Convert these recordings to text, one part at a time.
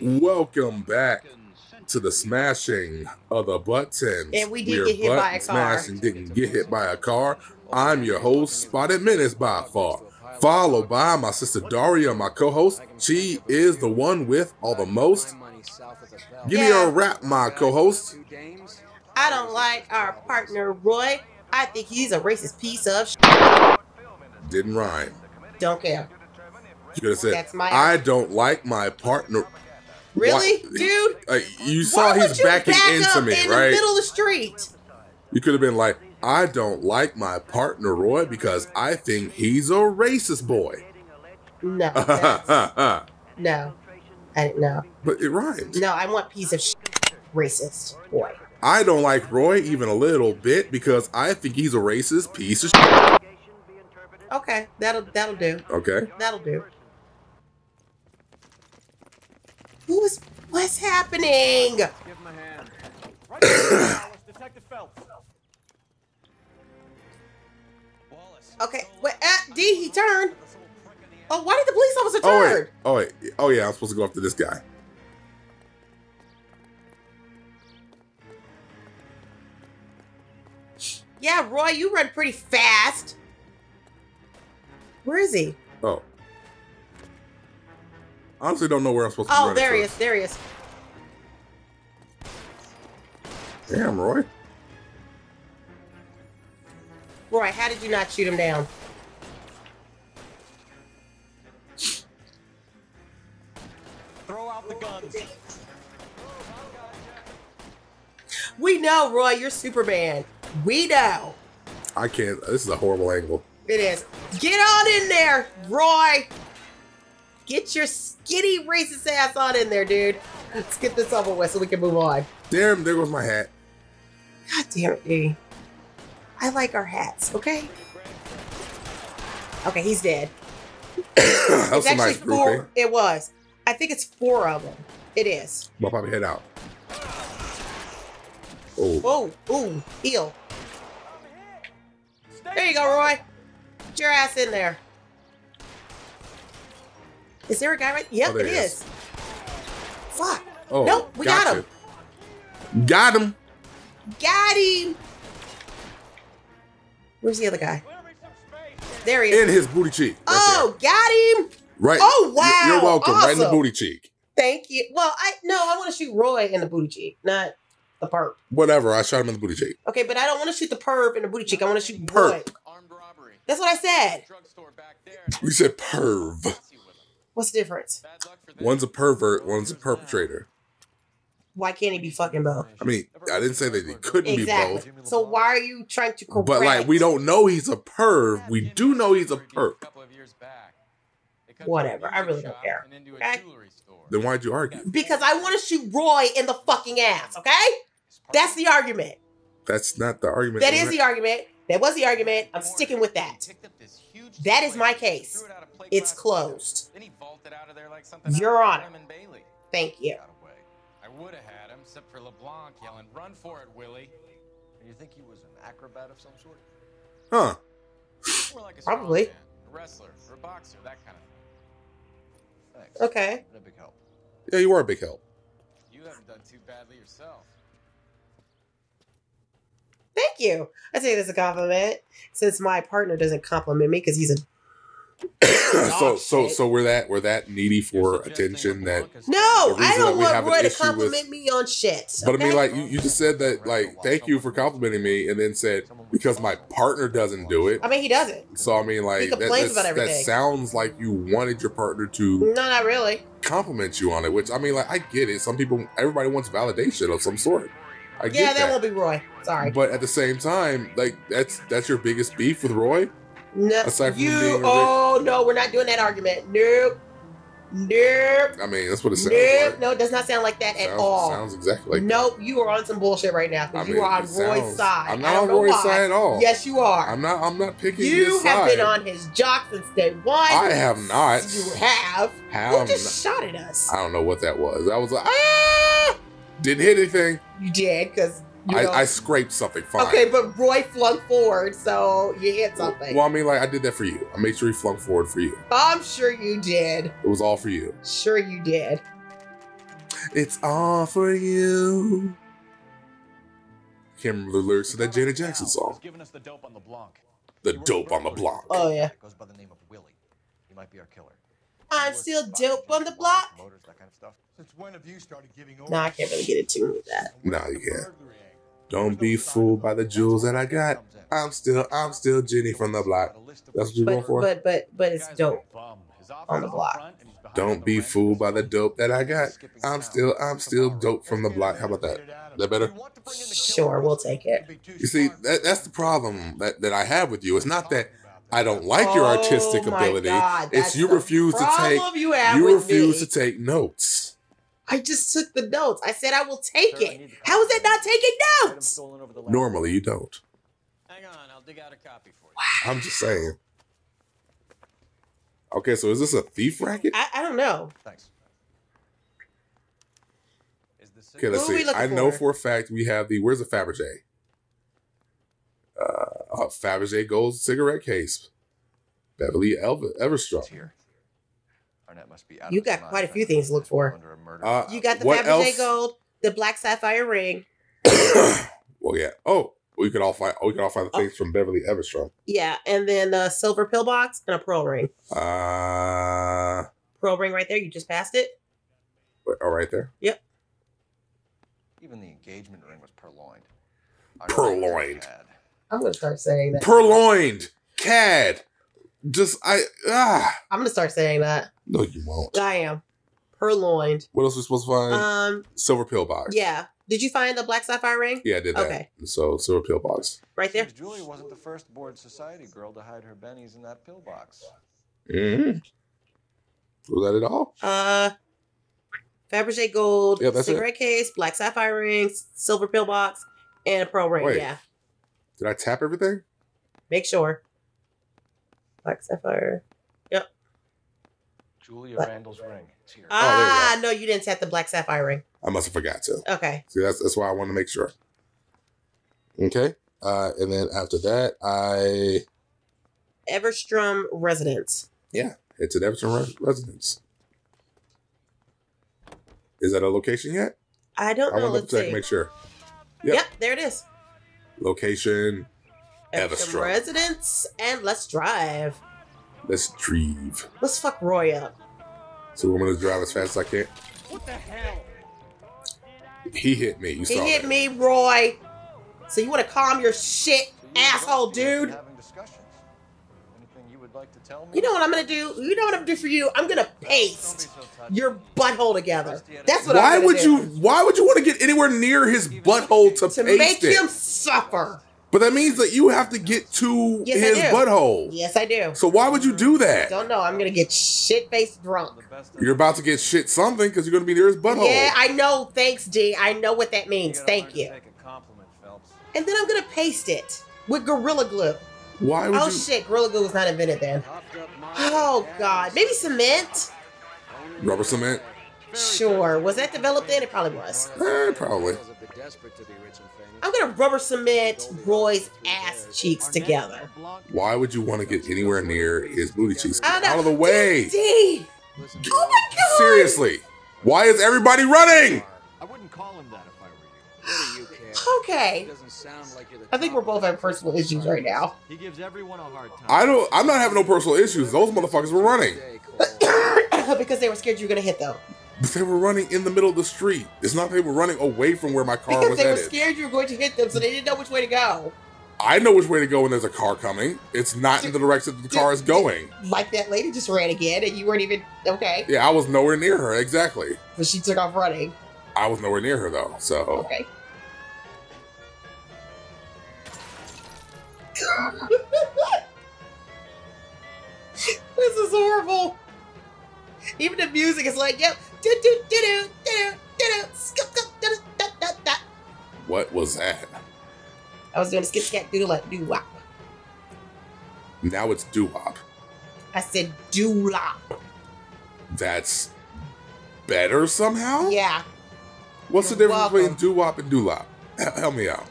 Welcome back to the smashing of the button. And we did get hit by a car. Smashing didn't get hit by a car. I'm your host, Spotted Menace by far, followed by my sister Daria, my co-host. She is the one with all the most. Give me a rap, my co-host. I don't like our partner, Roy. I think he's a racist piece of shit. Didn't rhyme. Don't care. You could have said, that's my I don't like my partner. Really, why, dude? You saw he's backing into me, right? In the middle of the street. You could have been like, I don't like my partner, Roy, because I think he's a racist boy. No. No. I didn't know. But it rhymes. No, I want piece of shit racist boy. I don't like Roy even a little bit because I think he's a racist piece of shit. Okay, that'll do. Okay. That'll do. What's happening? Give him a hand. Right now, it's Detective Phelps. Okay, wait, D, he turned. Oh, why did the police officer turn? Oh wait. Oh yeah, I'm supposed to go after this guy. Yeah, Roy, you run pretty fast. Where is he? Oh. I honestly don't know where I'm supposed to be. Oh, there he is. There he is. Damn, Roy. Roy, how did you not shoot him down? Throw out the guns. We know, Roy, you're Superman. We know. I can't. This is a horrible angle. It is. Get on in there, Roy. Get your skinny racist ass on in there, dude. Let's get this over with so we can move on. Damn, there goes my hat. God damn it, dude. I like our hats, okay? Okay, he's dead. That was actually nice four. Group, eh? It was. I think it's four of them. It is. I'll probably head out. Oh. Ooh, heel. There you go, Roy. Get your ass in there. Is there a guy right? Yep, oh, it is. Fuck. Oh, nope, we got him. Got him. Got him. Where's the other guy? There he is. In his booty cheek. Right got him. Right. Oh, wow. You're welcome. Awesome. Right in the booty cheek. Thank you. Well, I want to shoot Roy in the booty cheek, not the perp. Whatever. I shot him in the booty cheek. Okay, but I don't want to shoot the perp in the booty cheek. I want to shoot Roy. Armed robbery. That's what I said. We said perv. What's the difference? One's a pervert, one's a perpetrator. Why can't he be fucking both? I mean, I didn't say that he couldn't be both. So why are you trying to correct? But like, we don't know he's a perv. We do know he's a perp. Whatever, I really don't care. Okay? Then why'd you argue? Because I want to shoot Roy in the fucking ass, okay? That's the argument. That's not the argument. That is the argument. That was the argument. I'm sticking with that. That is my case. It's closed. Your Honor. Thank you. I would have had him, except for LeBlanc yelling, "Run for it, Willie!" And you think he was an acrobat of some sort? Huh? More like a probably. Man, a wrestler, or a boxer, that kind of thing. Thanks. Okay. A big help. Yeah, you were a big help. You haven't done too badly yourself. Thank you. I take it as a compliment, since my partner doesn't compliment me because he's a. so we're that needy for attention that no, I don't want Roy to compliment me on shit. Okay? But I mean, like you just said that, like, thank you for complimenting me, and then said because my partner doesn't do it. I mean, he doesn't. So I mean, like he complains about everything. That sounds like you wanted your partner to not really compliment you on it. Which I mean, like I get it. Some people, everybody wants validation of some sort. I get that won't be Roy. Sorry, but at the same time, like that's your biggest beef with Roy. No, no, we're not doing that argument. Nope. Nope. I mean, that's what it sounds like. No, it does not sound like that at all. Sounds exactly like that. You are on some bullshit right now because you are on Roy's side. I'm not on Roy's side at all. Yes, you are. I'm not picking his side. You have been on his jock since day one. I have not. You have. You just shot at us. I don't know what that was. I was like, ah! Didn't hit anything. You did, because... I scraped something, fine. Okay, but Roy flung forward, so you hit something. Well, I mean, like, I did that for you. I made sure he flung forward for you. I'm sure you did. It was all for you. Sure you did. It's all for you. I can't remember the lyrics to that Janet Jackson song. Giving us the dope on the block. The dope on the block. Oh yeah. Goes by the name of Willie. He might be our killer. I'm still dope on the block. Motors, that kind of stuff. Since when have you started giving over? Nah, I can't really get it tuned with that. Nah, you can't. Don't be fooled by the jewels that I got. I'm still Jenny from the block. That's what you're going for. But it's dope on the block. Don't be fooled by the dope that I got. I'm still dope from the block. How about that? Is that better? Sure, we'll take it. You see, that's the problem that I have with you. It's not that I don't like your artistic ability. God, it's you refuse to take. You refuse to take notes. I just took the notes. I said I will take it. How is that not taking notes? Normally you don't. Hang on, I'll dig out a copy for you. Wow. I'm just saying. Okay, so is this a thief racket? I don't know. Thanks. Okay, let's see. I know for a fact we have the. Where's the Fabergé? Fabergé gold cigarette case. Beverly Everstraw. Here. Must be out you got quite a few things to look for. You got the Fabergé gold, the black sapphire ring. Well, yeah. Oh, we could all find. We could all find the things from Beverly Everstraw. Yeah, and then a silver pillbox and a pearl ring. Pearl ring right there. You just passed it. Oh, right there. Yep. Even the engagement ring was purloined. Purloined. I'm gonna start saying that. Purloined. Cad. Just I'm gonna start saying that. No, you won't. I am. Purloined. What else are we supposed to find? Silver pillbox. Yeah. Did you find the black sapphire ring? Yeah, I did that. Okay. So silver pillbox. Right there. Julia wasn't the first Board Society girl to hide her bennies in that pillbox. Mm-hmm. Was that it all? Fabergé gold, yeah, that's cigarette case, black sapphire rings, silver pillbox, and a pearl ring. Wait, yeah. Did I tap everything? Make sure. Black sapphire. Yep. Julia Randall's ring. Ah, no, you didn't tap the black sapphire ring. I must have forgot to. Okay. See, that's why I want to make sure. Okay. And then after that, Everstrom residence. Yeah, it's an Everstrom residence. Is that a location yet? I don't know. I want to check, make sure. Yep, there it is. Location. Everstrom residence, and let's drive. Let's drive. Let's fuck Roy up. So I'm gonna drive as fast as I can. What the hell? He hit me. He hit me, Roy. So you want to calm your shit, asshole, dude? Anything you would like to tell me? You know what I'm gonna do? You know what I'm gonna do for you? I'm gonna paste your butthole together. That's what. Why would you? Why would you want to get anywhere near his butthole to paste it? To make him suffer. But that means that you have to get to his butthole. Yes, I do. So why would you do that? I don't know. I'm going to get shit-faced drunk. You're about to get shit something because you're going to be near his butthole. Yeah, I know. Thanks, D. I know what that means. Thank you. And then I'm going to paste it with Gorilla Glue. Why would you? Oh, shit. Gorilla Glue was not invented then. Oh, God. Maybe cement? Rubber cement? Sure. Was that developed then? It probably was. Probably. I'm gonna rubber cement Roy's ass cheeks together. Why would you want to get anywhere near his booty cheeks? Out of the way! D. Oh my God! Seriously, why is everybody running? I wouldn't call him that if I were you. What do you care? Okay. I think we're both having personal issues right now. He gives everyone a hard time. I'm not having no personal issues. Those motherfuckers were running because they were scared you were gonna hit them. But they were running in the middle of the street. It's not that they were running away from where my car was headed. Because they were scared you were going to hit them, so they didn't know which way to go. I know which way to go when there's a car coming. It's not in the direction that the car is going. Like that lady just ran again, and you weren't even... Okay. Yeah, I was nowhere near her, exactly. But she took off running. I was nowhere near her, though, so... Okay. This is horrible. Even the music is like, yep. What was that? I was doing a skip, scat, doodle, like doo wop. Now it's doo wop. I said doo wop. That's better somehow? Yeah. What's the difference between doo wop and doo wop? Help me out.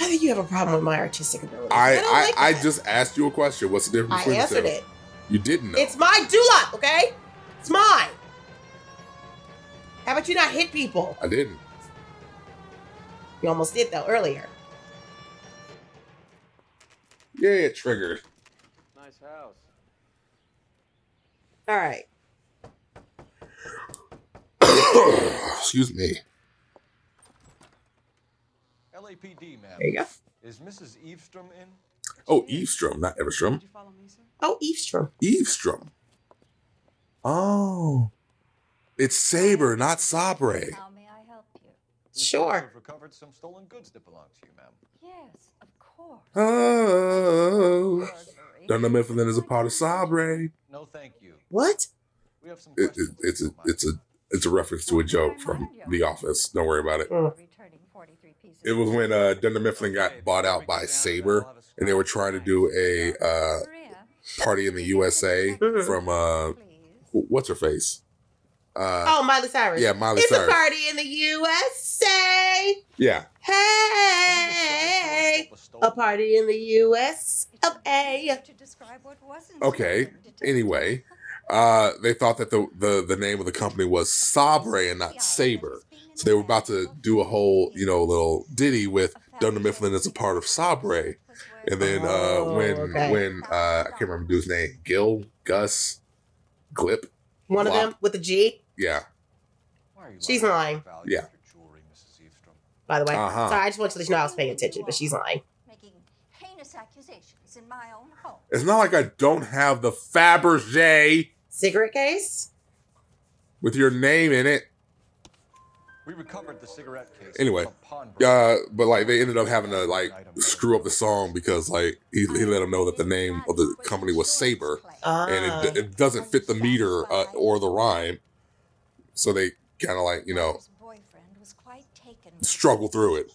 I think you have a problem with my artistic ability. I just asked you a question. What's the difference between the two? I answered it. You didn't know. It's my doo wop, okay? It's mine. How about you not hit people? I didn't. You almost did, though, earlier. Yeah, it triggered. Nice house. All right. Excuse me. LAPD, ma'am. There you go. Is Mrs. Evestrom in? Oh, Evestrom, not Everstrom. Did you follow me, sir? Oh, Evestrom. Evestrom. Oh. It's Sabre, not Sabre. How may I help you? Sure. I've recovered some stolen goods that belong to you, ma'am. Yes, of course. Oh. Dunder Mifflin is a part of Sabre. No, thank you. What? We have some it's a reference to a joke from The Office. Don't worry about it. It was when Dunder Mifflin got bought out by Sabre, and they were trying to do a party in the USA from what's her face? Oh, Miley Cyrus. Yeah, Miley Cyrus. It's a party in the USA. Yeah. Hey, a party in the US of A. Okay. Anyway, they thought that the name of the company was Sabre and not Sabre. So they were about to do a whole, you know, little ditty with Dunder Mifflin as a part of Sabre. And then when I can't remember dude's name, Gil, Gus, Glip. One of them with a G? Yeah. She's lying. Yeah. By the way. Sorry, I just wanted to let you know I was paying attention, but she's lying. Making heinous accusations in my own home. It's not like I don't have the Fabergé cigarette case with your name in it. We recovered the cigarette case. Anyway, but like they ended up having to like screw up the song because like he let them know that the name of the company was Sabre, and it doesn't fit the meter or the rhyme. So they kind of like, you know, struggle through it.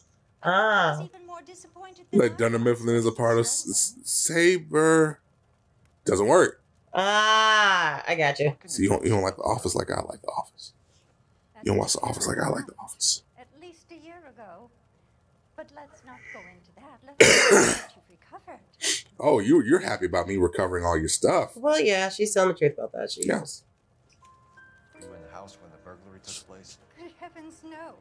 Like Dunder Mifflin is a part of Sabre. Doesn't work. Ah, I got you. So you don't like The Office like I like The Office. You don't watch The Office like I like The Office. At least a year ago. But let's not go into that. Let's see what you've recovered. Oh, you're happy about me recovering all your stuff. Well, yeah, she's telling the truth about that. She is. Were you in the house when the burglary took place? Good heavens, no.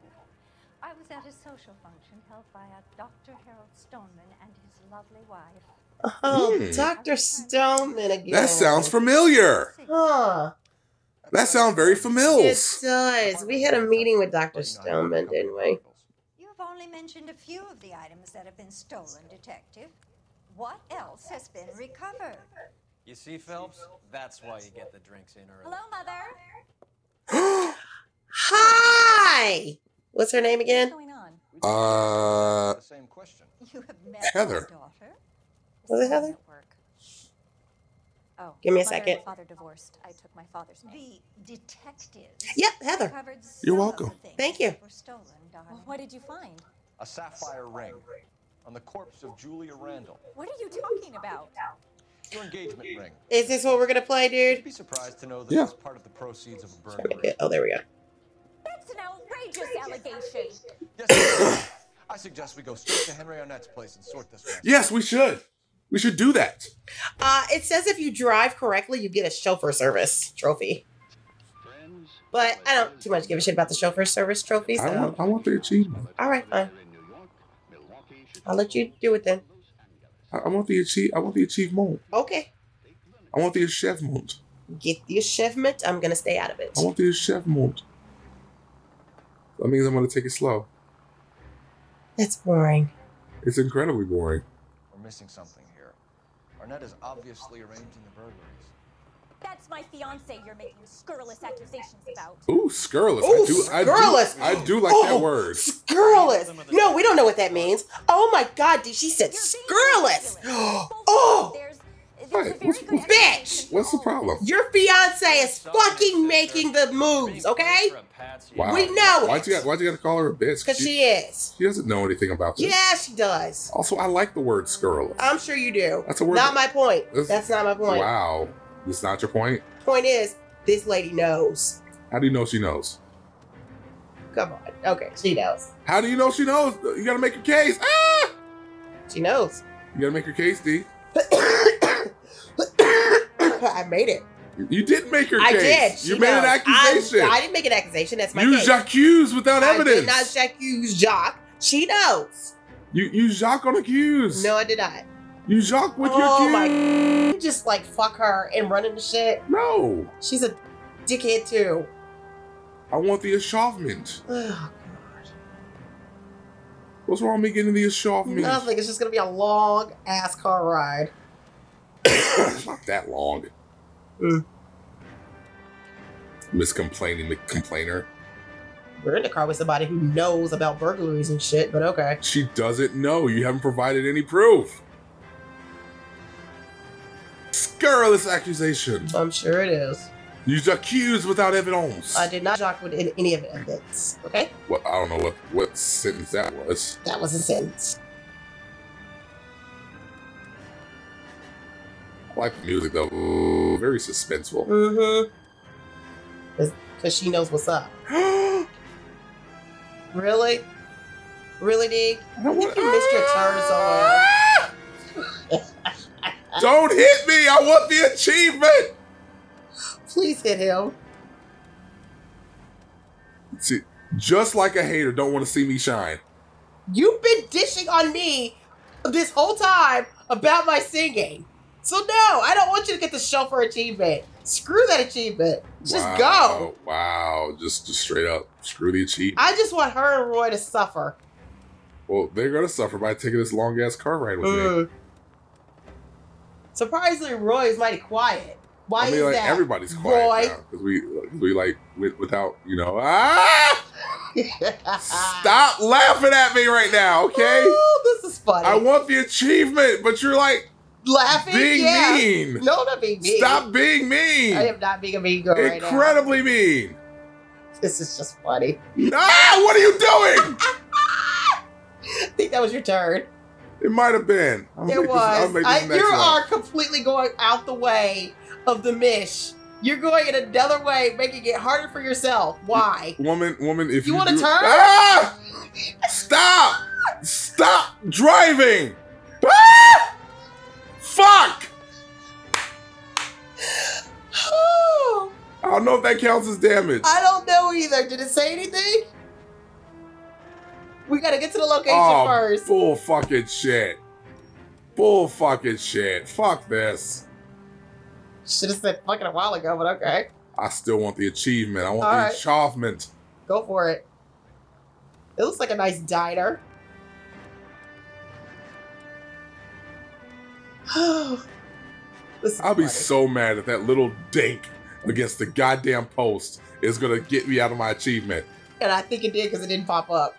I was at a social function held by a Dr. Harold Stoneman and his lovely wife. Oh, Dr. Stoneman again. That sounds familiar. Huh. That sounds very familiar. It does. We had a meeting with Dr. Stoneman, didn't we? You have only mentioned a few of the items that have been stolen, Detective. What else has been recovered? You see, Phelps, that's why you get the drinks in early. Hello, Mother. Hi. What's her name again? The same question. You have met Heather. Was it Heather? Oh, give me a second. Father divorced. I took my father's name. The detective. Yep, Heather. You're welcome. Thank you. Stolen, well, what did you find? A sapphire ring on the corpse of Julia Randall. What are you talking about? Your engagement ring. Is this what we're gonna play, dude? You'd be surprised to know that it's part of the proceeds of a burglary. Oh, there we go. That's an outrageous allegation. Yes, I suggest we go straight to Henry Arnett's place and sort this out. Yes, we should. We should do that. It says if you drive correctly, you get a chauffeur service trophy. But I don't too much give a shit about the chauffeur service trophy. So. I want the achievement. All right, fine. I'll let you do it then. I want the achievement. Okay. I want the achievement. Get the achievement. I'm gonna stay out of it. I want the achievement. That means I'm gonna take it slow. That's boring. It's incredibly boring. We're missing something. Arnett is obviously arranging the burglaries. That's my fiance you're making scurrilous accusations about. Ooh, scurrilous. Ooh, scurrilous. I do like that word. Scurrilous. No, we don't know what that means. Oh my God, dude, she said scurrilous. Oh. Bitch. What's the problem? Your fiance is fucking making the moves, okay? Wow. We know it. Why'd you gotta call her a bitch? Because she is. She doesn't know anything about this. Yeah, she does. Also, I like the word scurrilous. I'm sure you do. That's a word. Not my point. That's not my point. Wow. That's not your point? Point is, this lady knows. How do you know she knows? Come on. Okay, she knows. How do you know she knows? You gotta make your case. Ah! She knows. You gotta make your case, D. I made it. You did make her case. I did. You made an accusation. I didn't make an accusation. That's my case. You j'accuse without evidence. I did not j'accuse Jacques. She knows. You Jacques on accuse. No, I did not. You Jacques with your accuse. You just like fuck her and run into shit. No. She's a dickhead too. I want the eschauffment. Oh, God. What's wrong with me getting the eschauffment? Nothing. It's just going to be a long ass car ride. It's not that long. Miss Complaining, the complainer. We're in the car with somebody who knows about burglaries and shit, but okay. She doesn't know. You haven't provided any proof. Scurrilous accusation. I'm sure it is. You accused without evidence. I did not jock with any evidence. Okay. Well, I don't know what sentence that was. That was a sentence. I like the music though. Ooh, very suspenseful. Mm-hmm. Because she knows what's up. Really? Really, D? I think you missed your turns on. Don't hit me! I want the achievement! Please hit him. See, just like a hater don't want to see me shine. You've been dishing on me this whole time about my singing. So no, I don't want you to get the chauffeur achievement. Screw that achievement. Just go. Wow, just straight up screw the achievement. I just want her and Roy to suffer. Well, they're gonna suffer by taking this long ass car ride with me. Surprisingly, Roy is mighty quiet. Why is that? Everybody's quiet now because we like without, you know. Ah! Stop laughing at me right now, okay? Ooh, this is funny. I want the achievement, but you're like laughing, being mean. No, not being mean. Stop being mean. I am not being a mean girl right now. Incredibly mean. This is just funny. Ah! What are you doing? I think that was your turn. It might have been. It was. You are completely going out the way of the mish. You're going in another way, making it harder for yourself. Why? Woman, if you want to turn? Ah! Stop! Stop driving! Ah! Fuck! I don't know if that counts as damage. I don't know either. Did it say anything? We gotta get to the location first. Bull fucking shit. Bull fucking shit. Fuck this. Should have said fucking a while ago, but okay. I still want the achievement. I want the achievement. Go for it. It looks like a nice diner. I'll be so mad at that little dink against the goddamn post is gonna get me out of my achievement. And I think it did because it didn't pop up.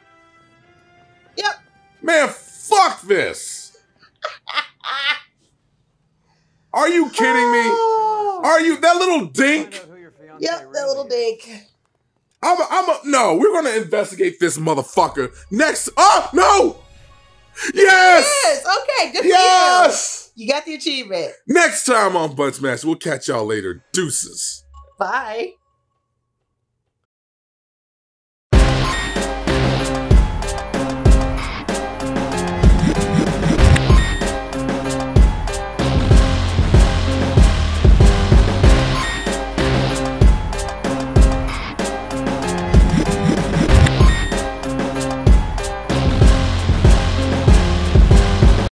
Yep. Man, fuck this. Are you kidding me? Are you that little dink? Yep, that little dink. No, we're gonna investigate this motherfucker next. Oh no! Yes! Okay, good for you. Yes! You got the achievement. Next time on Bunch Mash, we'll catch y'all later. Deuces. Bye.